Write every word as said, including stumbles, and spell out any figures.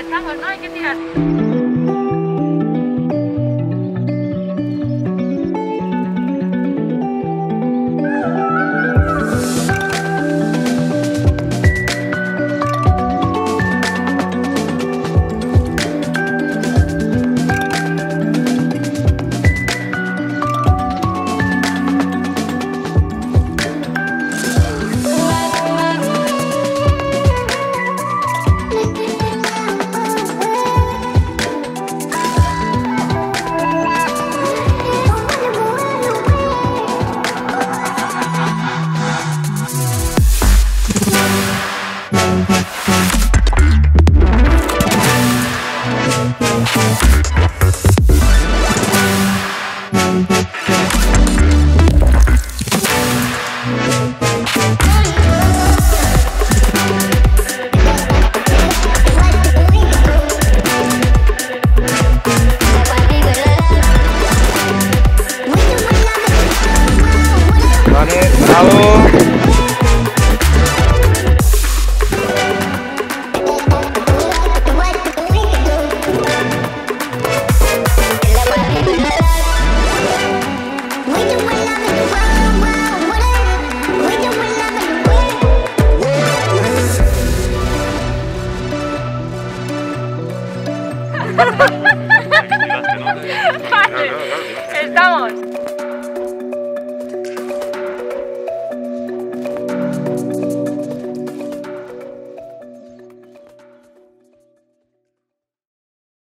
Estamos, no hay que tirar. Estamos.